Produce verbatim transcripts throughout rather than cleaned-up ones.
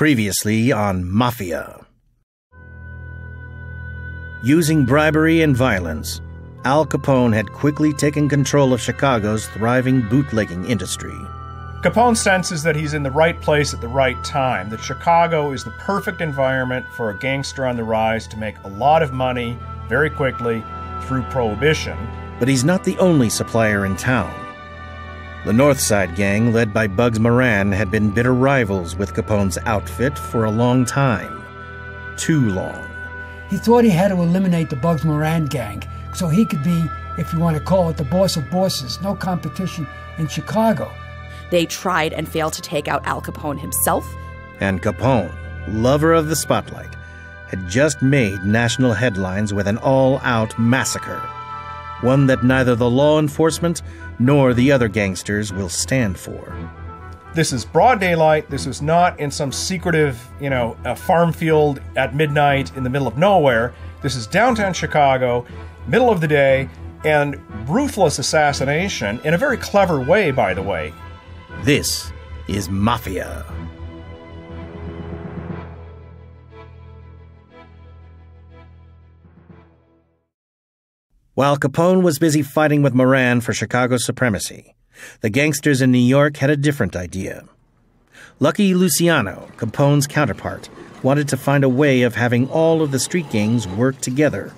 Previously on Mafia. Using bribery and violence, Al Capone had quickly taken control of Chicago's thriving bootlegging industry. Capone senses that he's in the right place at the right time, that Chicago is the perfect environment for a gangster on the rise to make a lot of money very quickly through prohibition. But he's not the only supplier in town. The North Side gang, led by Bugs Moran, had been bitter rivals with Capone's outfit for a long time. Too long. He thought he had to eliminate the Bugs Moran gang so he could be, if you want to call it, the boss of bosses. No competition in Chicago. They tried and failed to take out Al Capone himself. And Capone, lover of the spotlight, had just made national headlines with an all-out massacre, one that neither the law enforcement nor the other gangsters will stand for. This is broad daylight. This is not in some secretive, you know, a farm field at midnight in the middle of nowhere. This is downtown Chicago, middle of the day, and ruthless assassination in a very clever way, by the way. This is Mafia. While Capone was busy fighting with Moran for Chicago's supremacy, the gangsters in New York had a different idea. Lucky Luciano, Capone's counterpart, wanted to find a way of having all of the street gangs work together.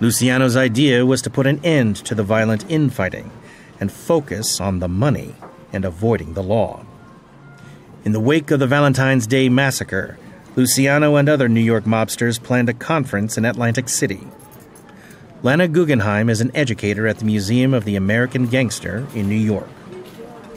Luciano's idea was to put an end to the violent infighting and focus on the money and avoiding the law. In the wake of the Valentine's Day Massacre, Luciano and other New York mobsters planned a conference in Atlantic City. Lana Guggenheim is an educator at the Museum of the American Gangster in New York.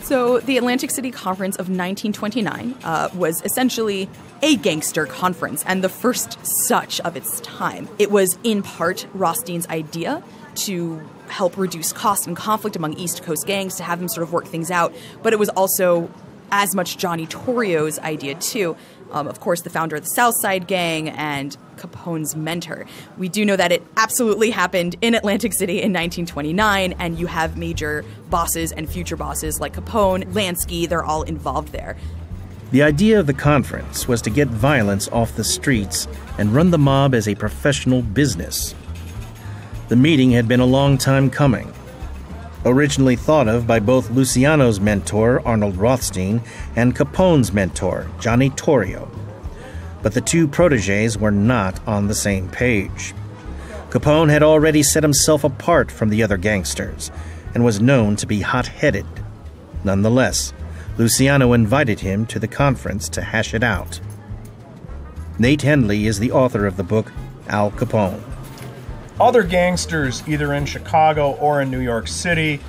So the Atlantic City Conference of nineteen twenty-nine uh, was essentially a gangster conference, and the first such of its time. It was in part Rothstein's idea to help reduce cost and conflict among East Coast gangs, to have them sort of work things out. But it was also as much Johnny Torrio's idea, too. Um, of course, the founder of the South Side Gang and Capone's mentor. We do know that it absolutely happened in Atlantic City in nineteen twenty-nine, and you have major bosses and future bosses like Capone, Lansky, they're all involved there. The idea of the conference was to get violence off the streets and run the mob as a professional business. The meeting had been a long time coming. Originally thought of by both Luciano's mentor, Arnold Rothstein, and Capone's mentor, Johnny Torrio. But the two protégés were not on the same page. Capone had already set himself apart from the other gangsters and was known to be hot-headed. Nonetheless, Luciano invited him to the conference to hash it out. Nate Hendley is the author of the book Al Capone. Other gangsters, either in Chicago or in New York City,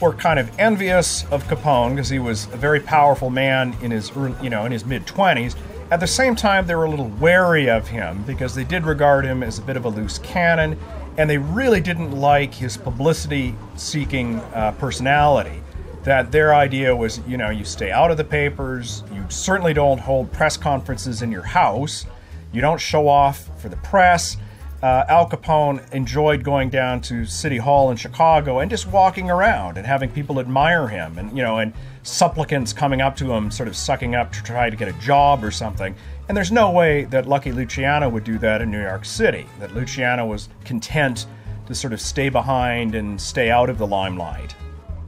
were kind of envious of Capone because he was a very powerful man in his, early, you know, in his mid-twenties. At the same time, they were a little wary of him because they did regard him as a bit of a loose cannon, and they really didn't like his publicity-seeking uh, personality. That their idea was, you know, you stay out of the papers, you certainly don't hold press conferences in your house, you don't show off for the press. Uh, Al Capone enjoyed going down to City Hall in Chicago and just walking around and having people admire him, and, you know, and supplicants coming up to him, sort of sucking up to try to get a job or something. And there's no way that Lucky Luciano would do that in New York City, that Luciano was content to sort of stay behind and stay out of the limelight.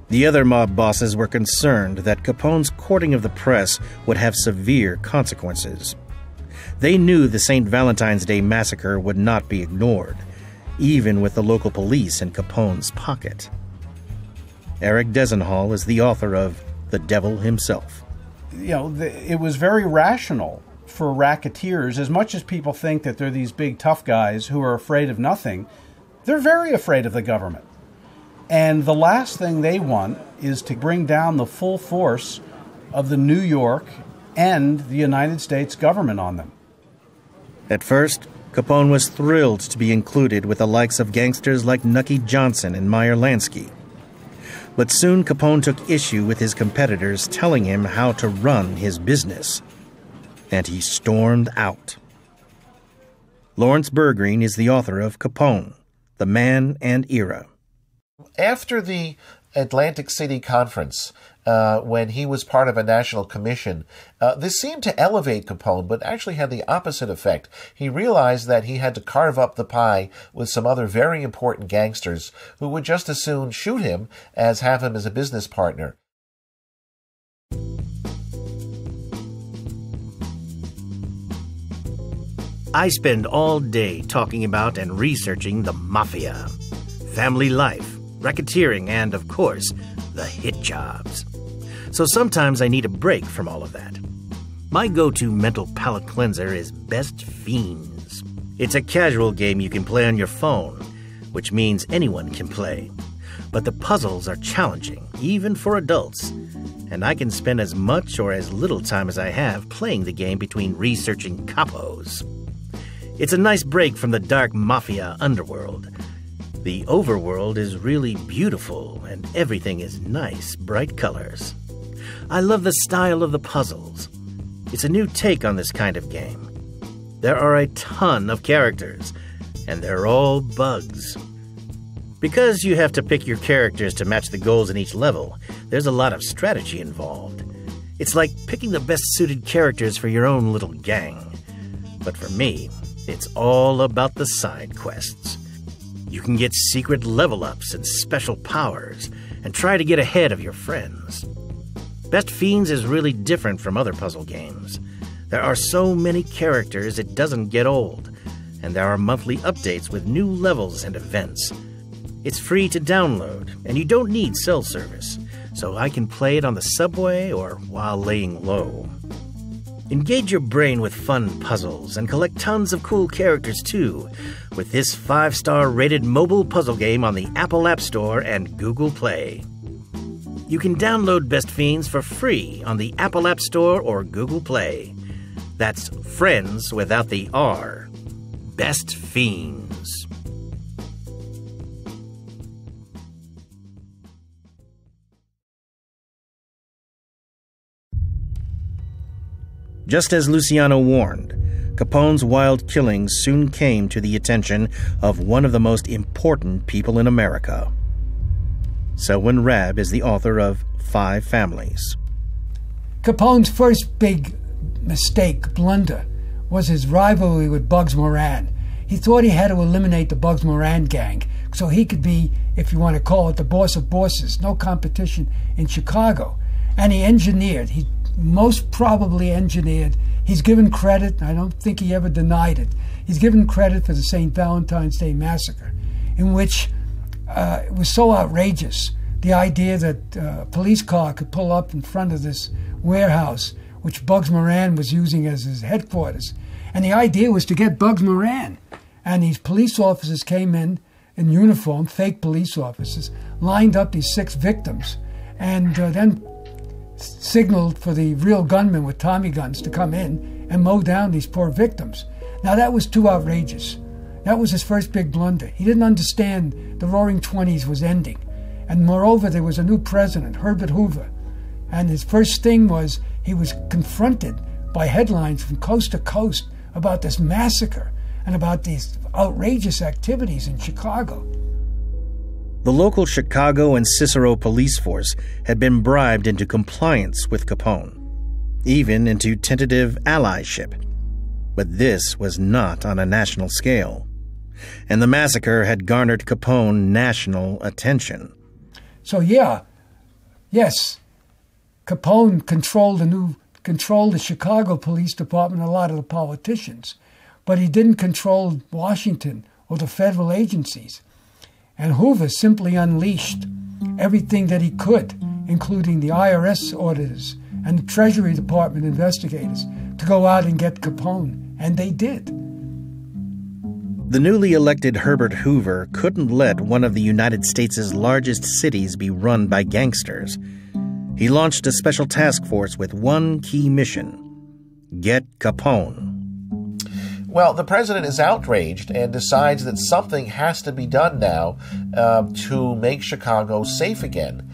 The other mob bosses were concerned that Capone's courting of the press would have severe consequences. They knew the Saint Valentine's Day Massacre would not be ignored, even with the local police in Capone's pocket. Eric Desenhall is the author of The Devil Himself. You know, the, it was very rational for racketeers. As much as people think that they're these big tough guys who are afraid of nothing, they're very afraid of the government. And the last thing they want is to bring down the full force of the New York and the United States government on them. At first, Capone was thrilled to be included with the likes of gangsters like Nucky Johnson and Meyer Lansky. But soon Capone took issue with his competitors telling him how to run his business, and he stormed out. Lawrence Bergreen is the author of Capone, The Man and Era. After the Atlantic City Conference uh, when he was part of a national commission. Uh, this seemed to elevate Capone, but actually had the opposite effect. He realized that he had to carve up the pie with some other very important gangsters who would just as soon shoot him as have him as a business partner. I spend all day talking about and researching the mafia, family life, racketeering, and, of course, the hit jobs. So sometimes I need a break from all of that. My go-to mental palate cleanser is Best Fiends. It's a casual game you can play on your phone, which means anyone can play. But the puzzles are challenging, even for adults, and I can spend as much or as little time as I have playing the game between researching capos. It's a nice break from the dark mafia underworld. The overworld is really beautiful, and everything is nice, bright colors. I love the style of the puzzles. It's a new take on this kind of game. There are a ton of characters, and they're all bugs. Because you have to pick your characters to match the goals in each level, there's a lot of strategy involved. It's like picking the best-suited characters for your own little gang. But for me, it's all about the side quests. You can get secret level-ups and special powers, and try to get ahead of your friends. Best Fiends is really different from other puzzle games. There are so many characters it doesn't get old, and there are monthly updates with new levels and events. It's free to download, and you don't need cell service, so I can play it on the subway or while laying low. Engage your brain with fun puzzles and collect tons of cool characters, too, with this five-star rated mobile puzzle game on the Apple App Store and Google Play. You can download Best Fiends for free on the Apple App Store or Google Play. That's Friends without the R. Best Fiends. Just as Luciano warned, Capone's wild killings soon came to the attention of one of the most important people in America. Selwyn Rabb is the author of Five Families. Capone's first big mistake, blunder, was his rivalry with Bugs Moran. He thought he had to eliminate the Bugs Moran gang so he could be, if you want to call it, the boss of bosses, no competition in Chicago. And he engineered, he most probably engineered, he's given credit, I don't think he ever denied it, he's given credit for the Saint Valentine's Day Massacre, in which uh, it was so outrageous, the idea that uh, a police car could pull up in front of this warehouse, which Bugs Moran was using as his headquarters. And the idea was to get Bugs Moran. And these police officers came in, in uniform, fake police officers, lined up these six victims, and uh, then signaled for the real gunmen with Tommy guns to come in and mow down these poor victims. Now that was too outrageous. That was his first big blunder. He didn't understand the Roaring Twenties was ending. And moreover, there was a new president, Herbert Hoover. And his first thing was he was confronted by headlines from coast to coast about this massacre and about these outrageous activities in Chicago. The local Chicago and Cicero police force had been bribed into compliance with Capone, even into tentative allyship. But this was not on a national scale, and the massacre had garnered Capone national attention. So yeah, yes, Capone controlled the new controlled the Chicago Police Department, a lot of the politicians, but he didn't control Washington or the federal agencies. And Hoover simply unleashed everything that he could, including the I R S auditors and the Treasury Department investigators, to go out and get Capone, and they did. The newly elected Herbert Hoover couldn't let one of the United States' largest cities be run by gangsters. He launched a special task force with one key mission: get Capone. Well, the president is outraged and decides that something has to be done now uh, to make Chicago safe again.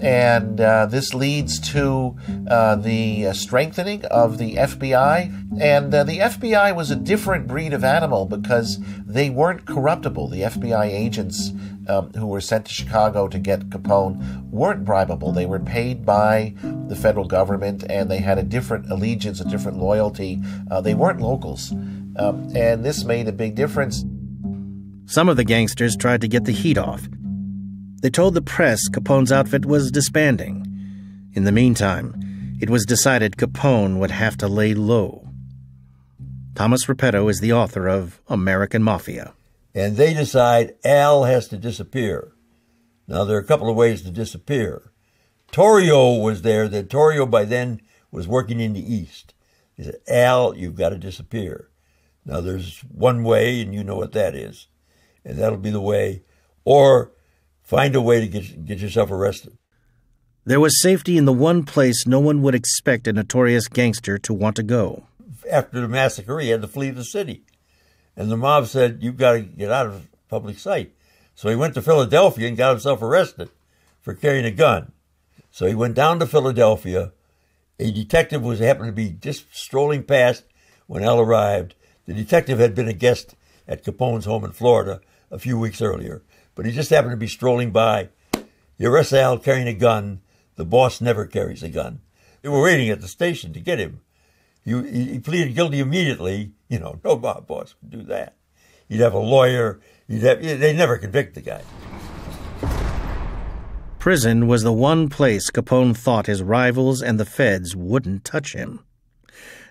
And uh, this leads to uh, the strengthening of the F B I. And uh, the F B I was a different breed of animal because they weren't corruptible. The F B I agents um, who were sent to Chicago to get Capone weren't bribable. They were paid by the federal government, and they had a different allegiance, a different loyalty. Uh, they weren't locals. Um, and this made a big difference. Some of the gangsters tried to get the heat off. They told the press Capone's outfit was disbanding. In the meantime, it was decided Capone would have to lay low. Thomas Repetto is the author of American Mafia. And they decide Al has to disappear. Now, there are a couple of ways to disappear. Torrio was there. That Torrio, by then, was working in the East. He said, Al, you've got to disappear. Now, there's one way, and you know what that is. And that'll be the way. Or find a way to get, get yourself arrested. There was safety in the one place no one would expect a notorious gangster to want to go. After the massacre, he had to flee the city. And the mob said, you've got to get out of public sight. So he went to Philadelphia and got himself arrested for carrying a gun. So he went down to Philadelphia. A detective was happened to be just strolling past when Al arrived. The detective had been a guest at Capone's home in Florida a few weeks earlier. But he just happened to be strolling by. He arrests Al carrying a gun. The boss never carries a gun. They were waiting at the station to get him. He, he pleaded guilty immediately. You know, no boss would do that. He'd have a lawyer. He'd have, they never convict the guy. Prison was the one place Capone thought his rivals and the feds wouldn't touch him.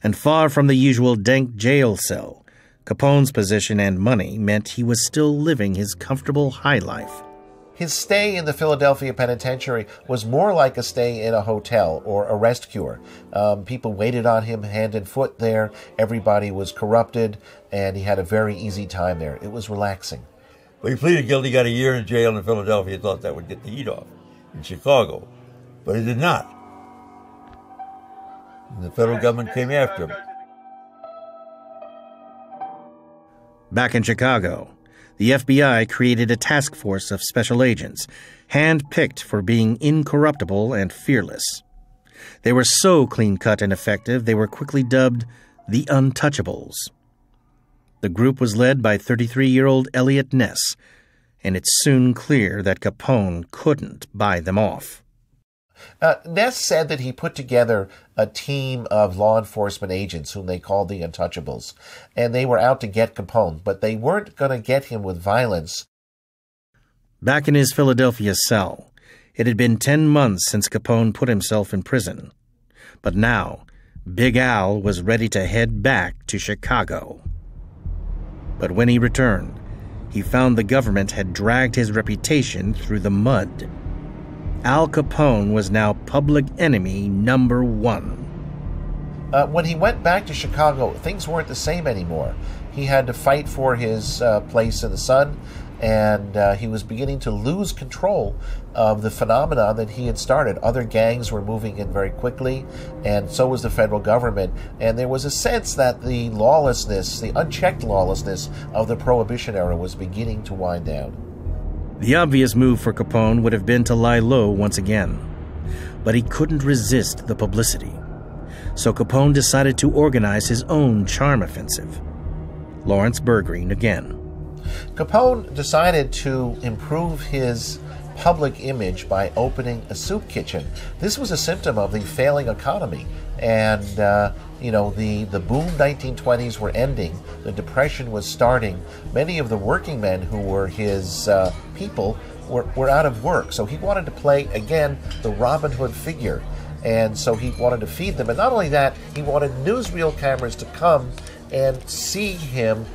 And far from the usual dank jail cell, Capone's position and money meant he was still living his comfortable high life. His stay in the Philadelphia penitentiary was more like a stay in a hotel or a rest cure. Um, people waited on him hand and foot there. Everybody was corrupted, and he had a very easy time there. It was relaxing. But he pleaded guilty, got a year in jail in Philadelphia, thought that would get the heat off in Chicago. But it did not. And the federal government came after him. Back in Chicago, the F B I created a task force of special agents, hand-picked for being incorruptible and fearless. They were so clean-cut and effective, they were quickly dubbed the Untouchables. The group was led by thirty-three-year-old Elliot Ness, and it's soon clear that Capone couldn't buy them off. Uh, Ness said that he put together a team of law enforcement agents whom they called the Untouchables, and they were out to get Capone, but they weren't going to get him with violence. Back in his Philadelphia cell, it had been ten months since Capone put himself in prison. But now, Big Al was ready to head back to Chicago. But when he returned, he found the government had dragged his reputation through the mud. Al Capone was now public enemy number one. Uh, when he went back to Chicago, things weren't the same anymore. He had to fight for his uh, place in the sun, and uh, he was beginning to lose control of the phenomenon that he had started. Other gangs were moving in very quickly, and so was the federal government. And there was a sense that the lawlessness, the unchecked lawlessness of the Prohibition era was beginning to wind down. The obvious move for Capone would have been to lie low once again, but he couldn't resist the publicity. So Capone decided to organize his own charm offensive. Lawrence Bergreen again. Capone decided to improve his public image by opening a soup kitchen. This was a symptom of the failing economy, and uh, you know, the, the boom nineteen twenties were ending, the Depression was starting. Many of the working men who were his uh, people were, were out of work, so he wanted to play, again, the Robin Hood figure. And so he wanted to feed them, and not only that, he wanted newsreel cameras to come and see him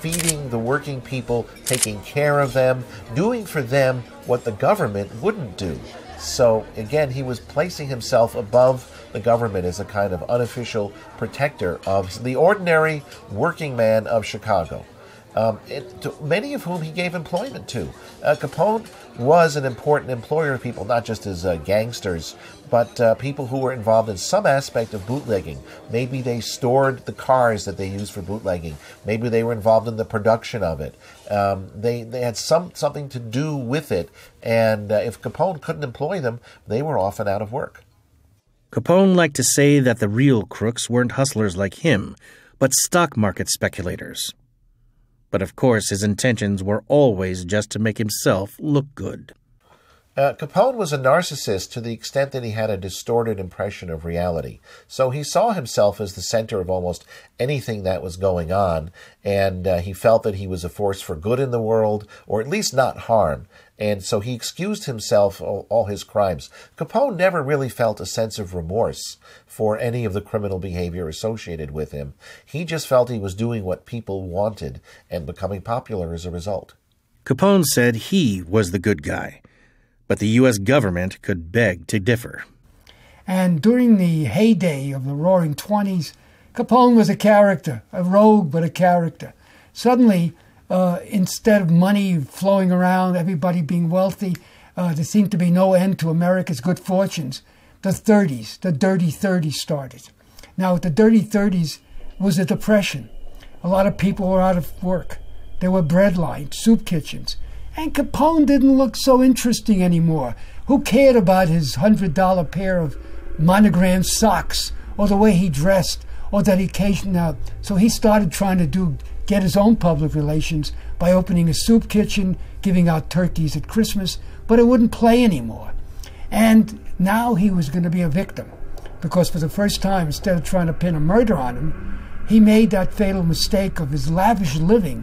feeding the working people, taking care of them, doing for them what the government wouldn't do. So, again, he was placing himself above the government as a kind of unofficial protector of the ordinary working man of Chicago. um, it, to many of whom he gave employment to. Uh, Capone was an important employer of people, not just as uh, gangsters, but uh, people who were involved in some aspect of bootlegging. Maybe they stored the cars that they used for bootlegging. Maybe they were involved in the production of it. Um, they, they had some something to do with it, and uh, if Capone couldn't employ them, they were often out of work. Capone liked to say that the real crooks weren't hustlers like him, but stock market speculators. But of course, his intentions were always just to make himself look good. Uh, Capone was a narcissist to the extent that he had a distorted impression of reality. So he saw himself as the center of almost anything that was going on, and uh, he felt that he was a force for good in the world, or at least not harm. And so he excused himself all, all his crimes. Capone never really felt a sense of remorse for any of the criminal behavior associated with him. He just felt he was doing what people wanted and becoming popular as a result. Capone said he was the good guy, but the U S government could beg to differ. And during the heyday of the Roaring Twenties, Capone was a character, a rogue but a character. Suddenly, Uh, instead of money flowing around, everybody being wealthy, uh, there seemed to be no end to America's good fortunes. The thirties, the dirty thirties started. Now, the dirty thirties was a depression. A lot of people were out of work. There were bread lines, soup kitchens. And Capone didn't look so interesting anymore. Who cared about his one hundred dollar pair of monogrammed socks, or the way he dressed, or that he occasionally out? So he started trying to do... get his own public relations by opening a soup kitchen, giving out turkeys at Christmas, but it wouldn't play anymore. And now he was going to be a victim, because for the first time, instead of trying to pin a murder on him, he made that fatal mistake of his lavish living.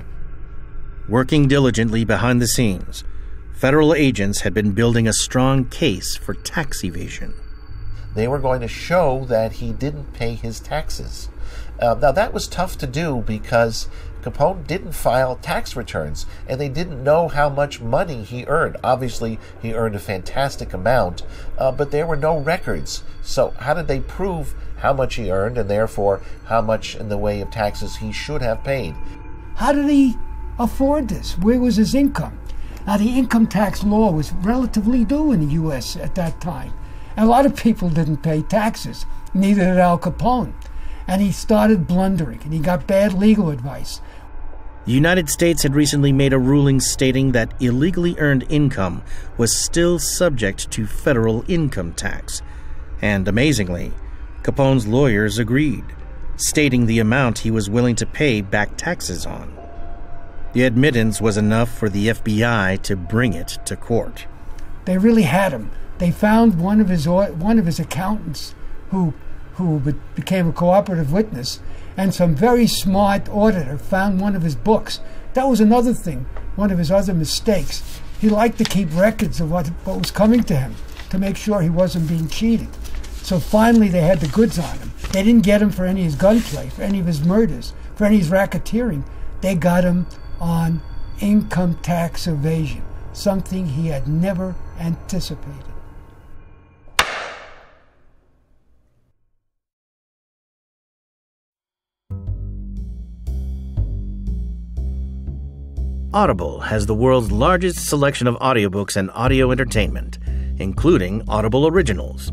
Working diligently behind the scenes, federal agents had been building a strong case for tax evasion. They were going to show that he didn't pay his taxes. Uh, now, that was tough to do because Capone didn't file tax returns, and they didn't know how much money he earned. Obviously, he earned a fantastic amount, uh, but there were no records. So how did they prove how much he earned, and therefore how much in the way of taxes he should have paid? How did he afford this? Where was his income? Now, the income tax law was relatively new in the U S at that time. And a lot of people didn't pay taxes, neither did Al Capone. And he started blundering, and he got bad legal advice. The United States had recently made a ruling stating that illegally earned income was still subject to federal income tax. And amazingly, Capone's lawyers agreed, stating the amount he was willing to pay back taxes on. The admittance was enough for the F B I to bring it to court. They really had him. They found one of his, one of his accountants who... who became a cooperative witness, and some very smart auditor found one of his books. That was another thing, one of his other mistakes. He liked to keep records of what, what was coming to him to make sure he wasn't being cheated. So finally they had the goods on him. They didn't get him for any of his gunplay, for any of his murders, for any of his racketeering. They got him on income tax evasion, something he had never anticipated. Audible has the world's largest selection of audiobooks and audio entertainment, including Audible Originals.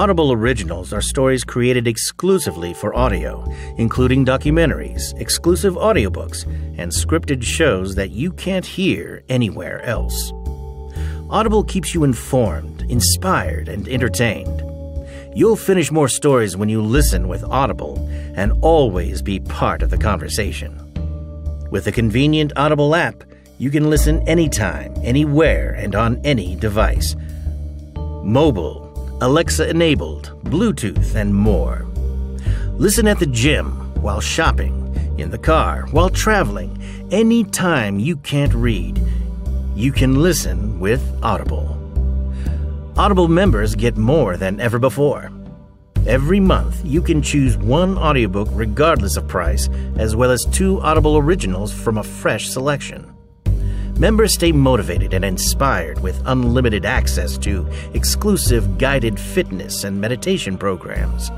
Audible Originals are stories created exclusively for audio, including documentaries, exclusive audiobooks, and scripted shows that you can't hear anywhere else. Audible keeps you informed, inspired, and entertained. You'll finish more stories when you listen with Audible and always be part of the conversation. With the convenient Audible app, you can listen anytime, anywhere, and on any device. Mobile, Alexa-enabled, Bluetooth, and more. Listen at the gym, while shopping, in the car, while traveling, any time you can't read. You can listen with Audible. Audible members get more than ever before. Every month, you can choose one audiobook regardless of price, as well as two Audible Originals from a fresh selection. Members stay motivated and inspired with unlimited access to exclusive guided fitness and meditation programs.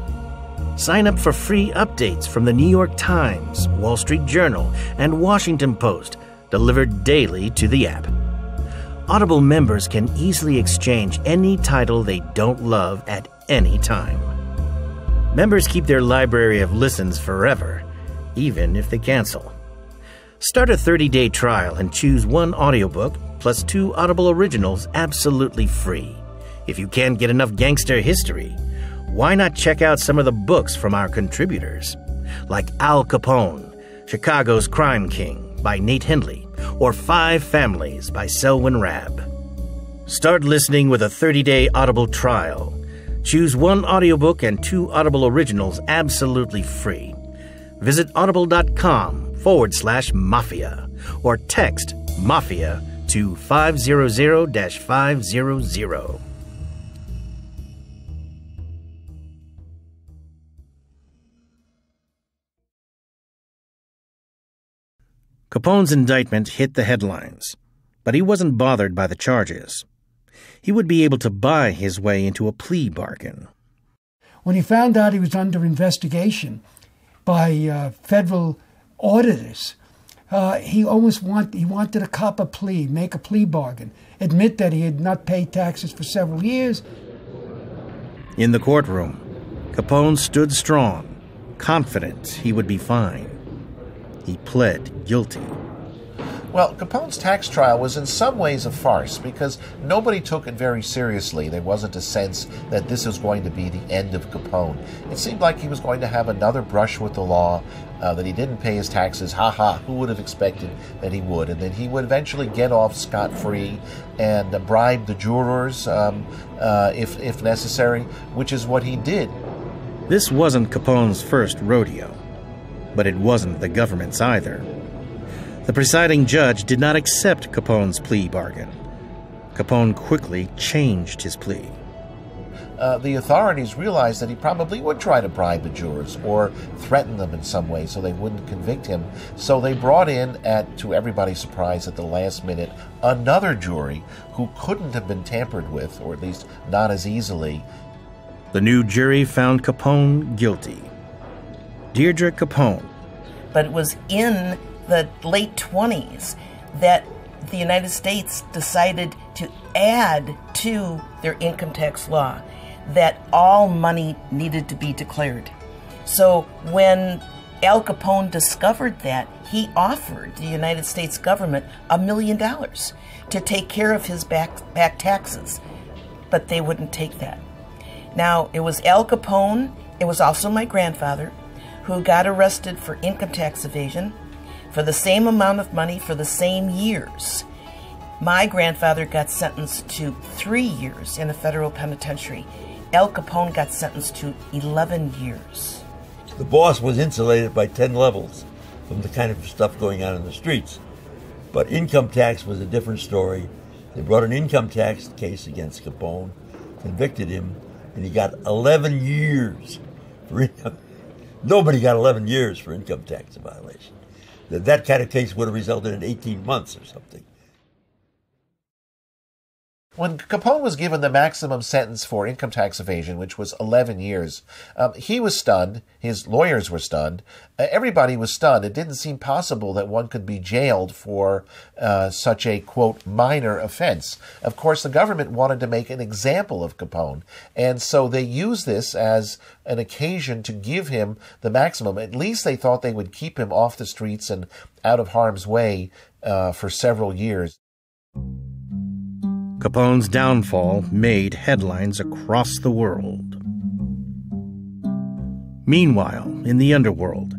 Sign up for free updates from the New York Times, Wall Street Journal, and Washington Post, delivered daily to the app. Audible members can easily exchange any title they don't love at any time. Members keep their library of listens forever, even if they cancel. Start a thirty-day trial and choose one audiobook plus two Audible originals absolutely free. If you can't get enough gangster history, why not check out some of the books from our contributors, like Al Capone, Chicago's Crime King by Nate Hendley, or Five Families by Selwyn Rabb. Start listening with a thirty-day Audible trial. Choose one audiobook and two Audible originals absolutely free. Visit audible.com forward slash mafia or text mafia to five hundred five hundred. Capone's indictment hit the headlines, but he wasn't bothered by the charges. He would be able to buy his way into a plea bargain. When he found out he was under investigation by uh, federal auditors, uh, he almost want, he wanted to cop a plea, make a plea bargain, admit that he had not paid taxes for several years. In the courtroom, Capone stood strong, confident he would be fine. He pled guilty. Well, Capone's tax trial was in some ways a farce because nobody took it very seriously. There wasn't a sense that this was going to be the end of Capone. It seemed like he was going to have another brush with the law, uh, that he didn't pay his taxes. Ha ha, who would have expected that he would? And then he would eventually get off scot-free and uh, bribe the jurors um, uh, if, if necessary, which is what he did. This wasn't Capone's first rodeo. But it wasn't the government's either. The presiding judge did not accept Capone's plea bargain. Capone quickly changed his plea. Uh, the authorities realized that he probably would try to bribe the jurors or threaten them in some way so they wouldn't convict him. So they brought in, at, to everybody's surprise at the last minute, another jury who couldn't have been tampered with, or at least not as easily. The new jury found Capone guilty. Deirdre Capone. But it was in the late twenties that the United States decided to add to their income tax law that all money needed to be declared. So when Al Capone discovered that, he offered the United States government a million dollars to take care of his back, back taxes, but they wouldn't take that. Now, it was Al Capone, it was also my grandfather, who got arrested for income tax evasion for the same amount of money for the same years. My grandfather got sentenced to three years in a federal penitentiary. Al Capone got sentenced to eleven years. The boss was insulated by ten levels from the kind of stuff going on in the streets. But income tax was a different story. They brought an income tax case against Capone, convicted him, and he got eleven years for income. Nobody got eleven years for income tax violation. That, that kind of case would have resulted in eighteen months or something. When Capone was given the maximum sentence for income tax evasion, which was eleven years, um, he was stunned. His lawyers were stunned. Uh, everybody was stunned. It didn't seem possible that one could be jailed for uh, such a, quote, minor offense. Of course, the government wanted to make an example of Capone, and so they used this as an occasion to give him the maximum. At least they thought they would keep him off the streets and out of harm's way uh, for several years. Capone's downfall made headlines across the world. Meanwhile, in the underworld,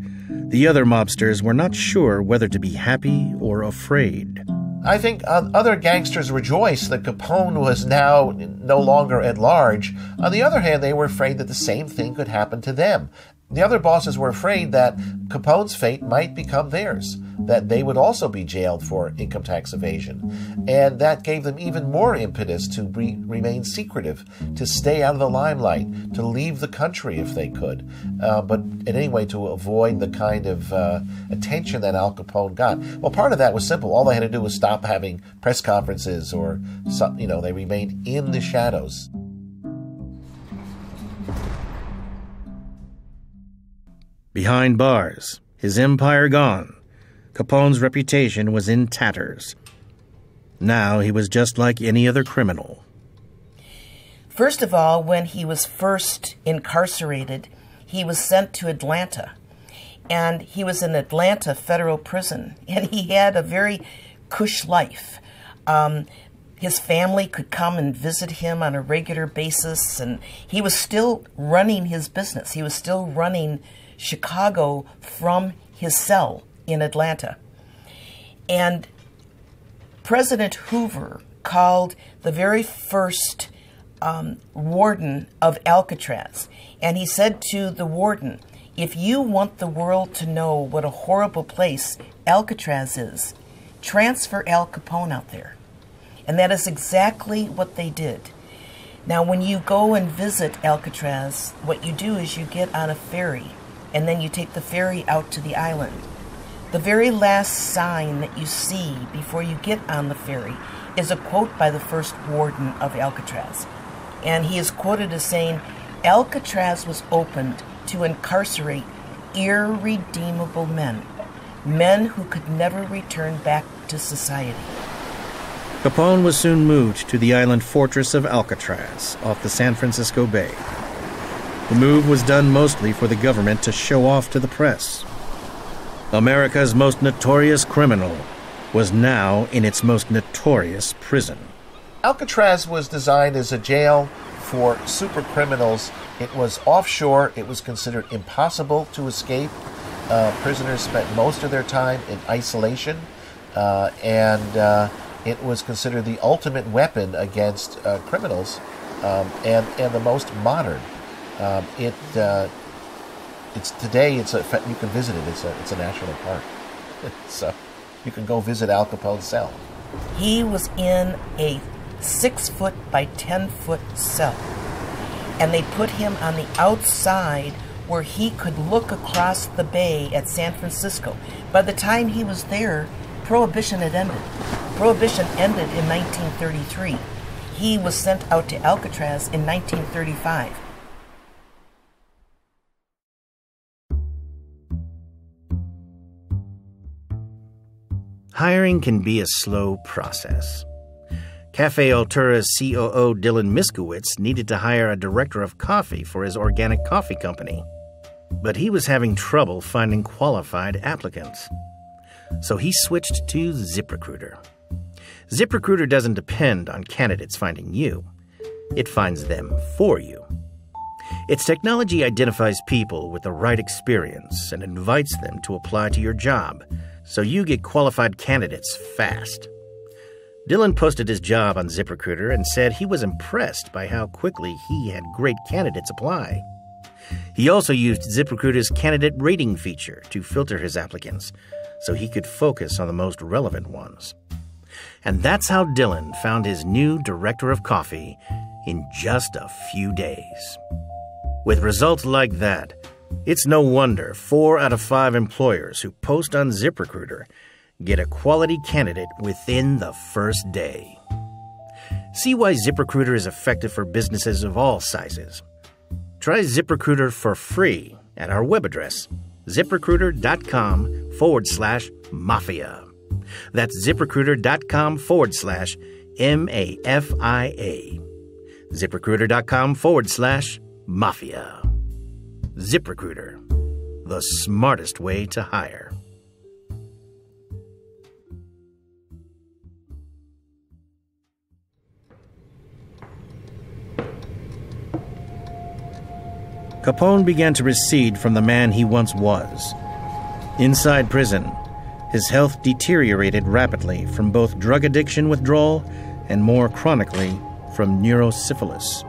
the other mobsters were not sure whether to be happy or afraid. I think uh, other gangsters rejoiced that Capone was now no longer at large. On the other hand, they were afraid that the same thing could happen to them. The other bosses were afraid that Capone's fate might become theirs, that they would also be jailed for income tax evasion. And that gave them even more impetus to re remain secretive, to stay out of the limelight, to leave the country if they could, uh, but in any way to avoid the kind of uh, attention that Al Capone got. Well, part of that was simple. All they had to do was stop having press conferences or, some, you know, they remained in the shadows. Behind bars, his empire gone, Capone's reputation was in tatters. Now he was just like any other criminal. First of all, when he was first incarcerated, he was sent to Atlanta. And he was in Atlanta federal prison. And he had a very cush life. Um, his family could come and visit him on a regular basis. And he was still running his business. He was still running Chicago from his cell in Atlanta. And President Hoover called the very first um, warden of Alcatraz. And he said to the warden, "If you want the world to know what a horrible place Alcatraz is, transfer Al Capone out there." And that is exactly what they did. Now, when you go and visit Alcatraz, what you do is you get on a ferry, and then you take the ferry out to the island. The very last sign that you see before you get on the ferry is a quote by the first warden of Alcatraz. And he is quoted as saying, "Alcatraz was opened to incarcerate irredeemable men, men who could never return back to society." Capone was soon moved to the island fortress of Alcatraz off the San Francisco Bay. The move was done mostly for the government to show off to the press. America's most notorious criminal was now in its most notorious prison. Alcatraz was designed as a jail for super criminals. It was offshore. It was considered impossible to escape. Uh, prisoners spent most of their time in isolation, uh, and uh, it was considered the ultimate weapon against uh, criminals, um, and and the most modern. Um, it uh, it's today. It's a you can visit it. It's a it's a national park, so you can go visit Al Capone's cell. He was in a six foot by ten foot cell. And they put him on the outside where he could look across the bay at San Francisco. By the time he was there, Prohibition had ended. Prohibition ended in nineteen thirty-three. He was sent out to Alcatraz in nineteen thirty-five. Hiring can be a slow process. Cafe Altura's C O O Dylan Miskewitz needed to hire a director of coffee for his organic coffee company, but he was having trouble finding qualified applicants. So he switched to ZipRecruiter. ZipRecruiter doesn't depend on candidates finding you. It finds them for you. Its technology identifies people with the right experience and invites them to apply to your job, so you get qualified candidates fast. Dylan posted his job on ZipRecruiter and said he was impressed by how quickly he had great candidates apply. He also used ZipRecruiter's candidate rating feature to filter his applicants so he could focus on the most relevant ones. And that's how Dylan found his new director of coffee in just a few days. With results like that, it's no wonder four out of five employers who post on ZipRecruiter get a quality candidate within the first day. See why ZipRecruiter is effective for businesses of all sizes. Try ZipRecruiter for free at our web address, ZipRecruiter.com forward slash mafia. That's ZipRecruiter.com forward slash M A F I A. ZipRecruiter.com forward slash mafia. ZipRecruiter, the smartest way to hire. Capone began to recede from the man he once was. Inside prison, his health deteriorated rapidly from both drug addiction withdrawal and, more chronically, from neurosyphilis.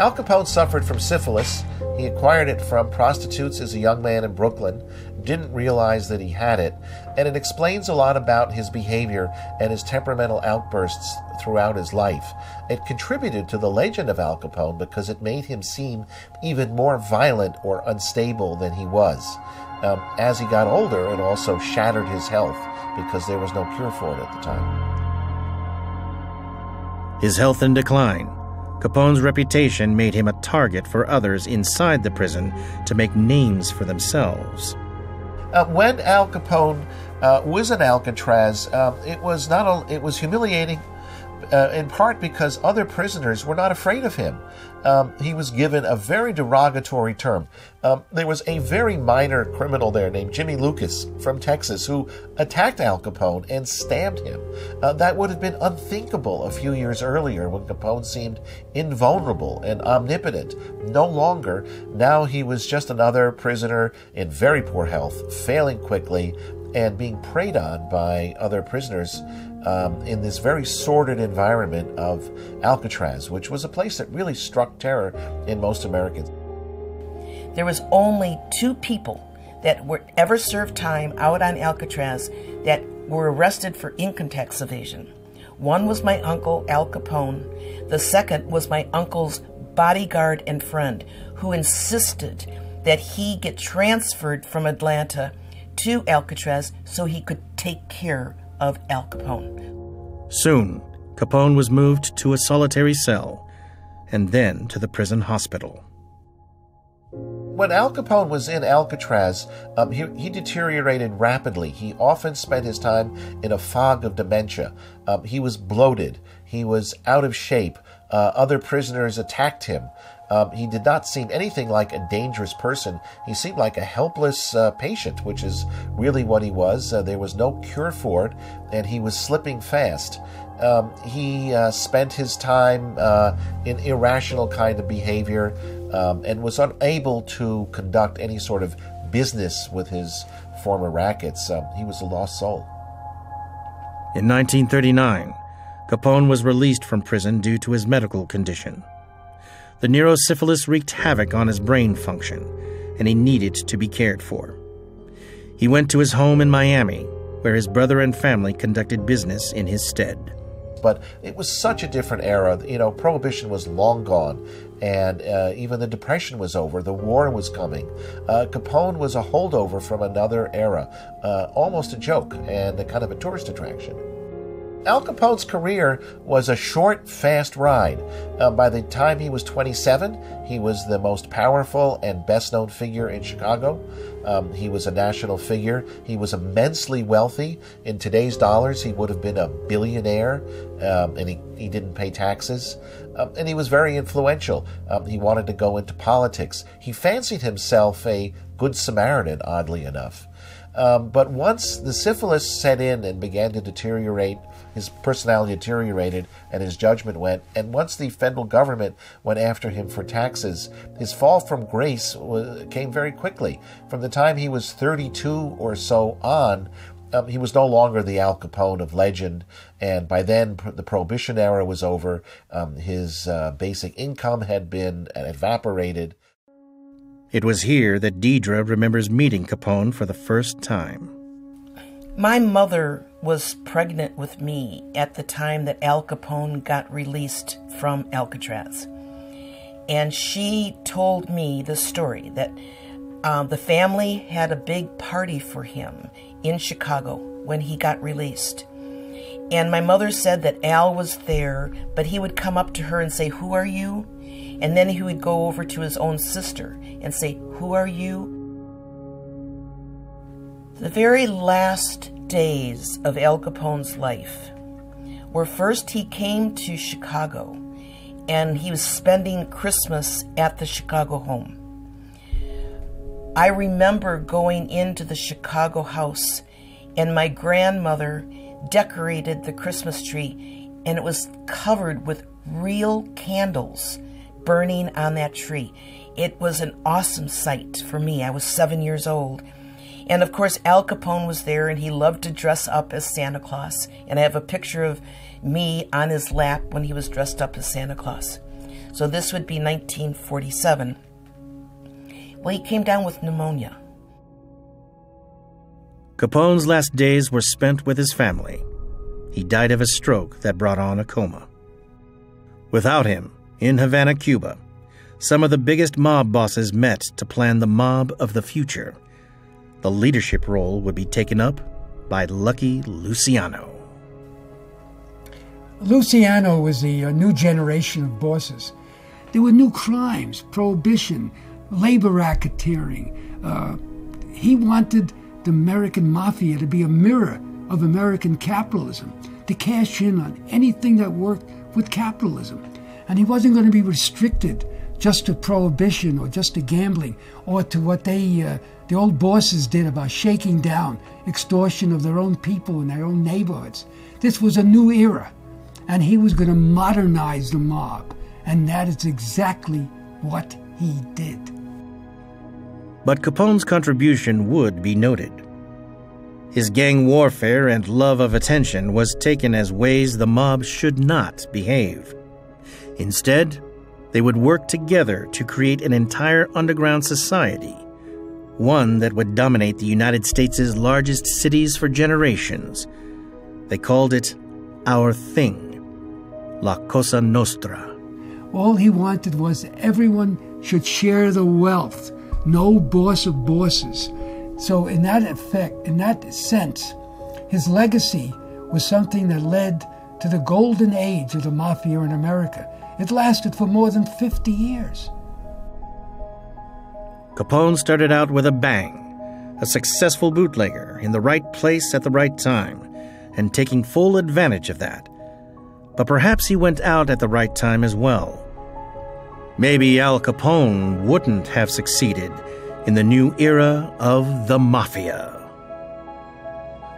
Al Capone suffered from syphilis. He acquired it from prostitutes as a young man in Brooklyn, didn't realize that he had it, and it explains a lot about his behavior and his temperamental outbursts throughout his life. It contributed to the legend of Al Capone because it made him seem even more violent or unstable than he was. Um, as he got older, it also shattered his health because there was no cure for it at the time. His health in decline, Capone's reputation made him a target for others inside the prison to make names for themselves. Uh, when Al Capone uh, was in Alcatraz, uh, it was not a, it was humiliating, uh, in part because other prisoners were not afraid of him. Um, he was given a very derogatory term. Um, there was a very minor criminal there named Jimmy Lucas from Texas who attacked Al Capone and stabbed him. Uh, that would have been unthinkable a few years earlier when Capone seemed invulnerable and omnipotent. No longer. Now he was just another prisoner in very poor health, failing quickly, and being preyed on by other prisoners um, in this very sordid environment of Alcatraz, which was a place that really struck terror in most Americans. There was only two people that were ever served time out on Alcatraz that were arrested for income tax evasion. One was my uncle, Al Capone. The second was my uncle's bodyguard and friend, who insisted that he get transferred from Atlanta to Alcatraz so he could take care of Al Capone. Soon, Capone was moved to a solitary cell and then to the prison hospital. When Al Capone was in Alcatraz, um, he, he deteriorated rapidly. He often spent his time in a fog of dementia. Um, he was bloated. He was out of shape. Uh, other prisoners attacked him. Um, he did not seem anything like a dangerous person. He seemed like a helpless uh, patient, which is really what he was. Uh, there was no cure for it, and he was slipping fast. Um, he uh, spent his time uh, in irrational kind of behavior um, and was unable to conduct any sort of business with his former rackets. Um, he was a lost soul. In nineteen thirty-nine, Capone was released from prison due to his medical condition. The neurosyphilis wreaked havoc on his brain function, and he needed to be cared for. He went to his home in Miami, where his brother and family conducted business in his stead. But it was such a different era. You know, Prohibition was long gone, and uh, even the Depression was over. The war was coming. Uh, Capone was a holdover from another era, uh, almost a joke and a kind of a tourist attraction. Al Capone's career was a short, fast ride. Uh, by the time he was twenty-seven, he was the most powerful and best-known figure in Chicago. Um, he was a national figure. He was immensely wealthy. In today's dollars, he would have been a billionaire, um, and he, he didn't pay taxes. Um, and he was very influential. Um, he wanted to go into politics. He fancied himself a good Samaritan, oddly enough. Um, but once the syphilis set in and began to deteriorate, his personality deteriorated and his judgment went. And once the federal government went after him for taxes, his fall from grace was, came very quickly. From the time he was thirty-two or so on, um, he was no longer the Al Capone of legend. And by then, the Prohibition era was over. Um, his uh, basic income had been evaporated. It was here that Deirdre remembers meeting Capone for the first time. My mother was pregnant with me at the time that Al Capone got released from Alcatraz. And she told me the story that um, the family had a big party for him in Chicago when he got released. And my mother said that Al was there, but he would come up to her and say, "Who are you?" And then he would go over to his own sister and say, "Who are you?" The very last days of Al Capone's life were first he came to Chicago and he was spending Christmas at the Chicago home. I remember going into the Chicago house and my grandmother decorated the Christmas tree and it was covered with real candles burning on that tree. It was an awesome sight for me. I was seven years old. And of course, Al Capone was there and he loved to dress up as Santa Claus. And I have a picture of me on his lap when he was dressed up as Santa Claus. So this would be nineteen forty-seven. Well, he came down with pneumonia. Capone's last days were spent with his family. He died of a stroke that brought on a coma. Without him, in Havana, Cuba, some of the biggest mob bosses met to plan the mob of the future. The leadership role would be taken up by Lucky Luciano. Luciano was the uh, new generation of bosses. There were new crimes, prohibition, labor racketeering. Uh, he wanted the American mafia to be a mirror of American capitalism, to cash in on anything that worked with capitalism. And he wasn't going to be restricted just to prohibition or just to gambling or to what they, uh, the old bosses did about shaking down extortion of their own people in their own neighborhoods. This was a new era, and he was going to modernize the mob, and that is exactly what he did. But Capone's contribution would be noted. His gang warfare and love of attention was taken as ways the mob should not behave. Instead, they would work together to create an entire underground society, one that would dominate the United States' largest cities for generations. They called it our thing, La Cosa Nostra. All he wanted was everyone should share the wealth, no boss of bosses. So in that effect, in that sense, his legacy was something that led to the golden age of the mafia in America. It lasted for more than fifty years. Capone started out with a bang, a successful bootlegger in the right place at the right time, and taking full advantage of that. But perhaps he went out at the right time as well. Maybe Al Capone wouldn't have succeeded in the new era of the mafia.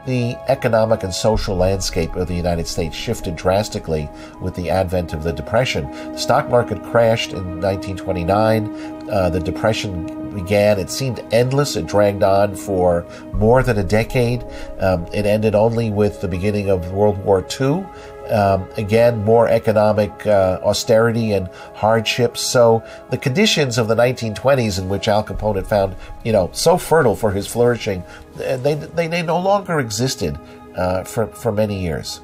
The economic and social landscape of the United States shifted drastically with the advent of the Depression. The stock market crashed in nineteen twenty-nine. Uh, the Depression began. It seemed endless. It dragged on for more than a decade. Um, it ended only with the beginning of World War Two. Um, again, more economic uh, austerity and hardships. So the conditions of the nineteen twenties, in which Al Capone had found, you know, so fertile for his flourishing, they they, they no longer existed uh, for for many years.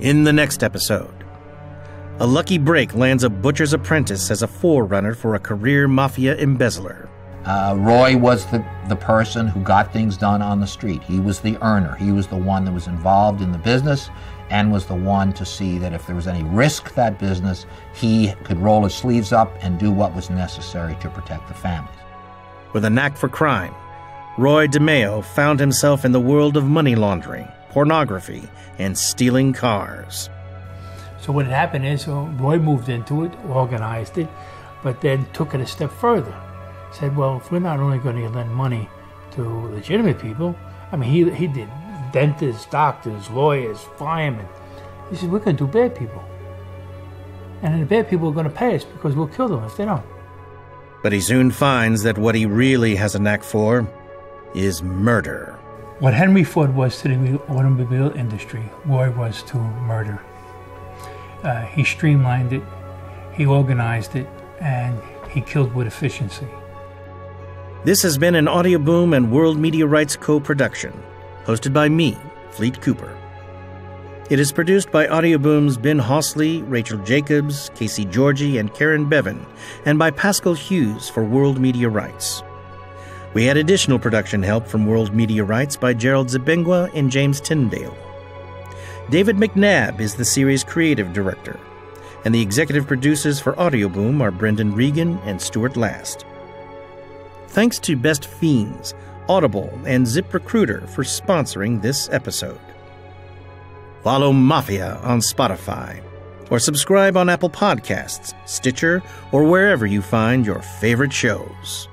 In the next episode, a lucky break lands a butcher's apprentice as a forerunner for a career mafia embezzler. Uh, Roy was the, the person who got things done on the street. He was the earner. He was the one that was involved in the business and was the one to see that if there was any risk to that business, he could roll his sleeves up and do what was necessary to protect the families. With a knack for crime, Roy DeMeo found himself in the world of money laundering, pornography, and stealing cars. So what had happened is uh, Roy moved into it, organized it, but then took it a step further. Said, well, if we're not only going to lend money to legitimate people, I mean, he, he did dentists, doctors, lawyers, firemen. He said, we're going to do bad people. And then the bad people are going to pay us because we'll kill them if they don't. But he soon finds that what he really has a knack for is murder. What Henry Ford was to the automobile industry, Roy was to murder. Uh, he streamlined it, he organized it, and he killed with efficiency. This has been an Audio Boom and World Media Rights co-production, hosted by me, Fleet Cooper. It is produced by Audio Boom's Ben Hosley, Rachel Jacobs, Casey Georgie, and Karen Bevan, and by Pascal Hughes for World Media Rights. We had additional production help from World Media Rights by Gerald Zibengwa and James Tyndale. David McNabb is the series' creative director, and the executive producers for Audioboom are Brendan Regan and Stuart Last. Thanks to Best Fiends, Audible, and ZipRecruiter for sponsoring this episode. Follow Mafia on Spotify, or subscribe on Apple Podcasts, Stitcher, or wherever you find your favorite shows.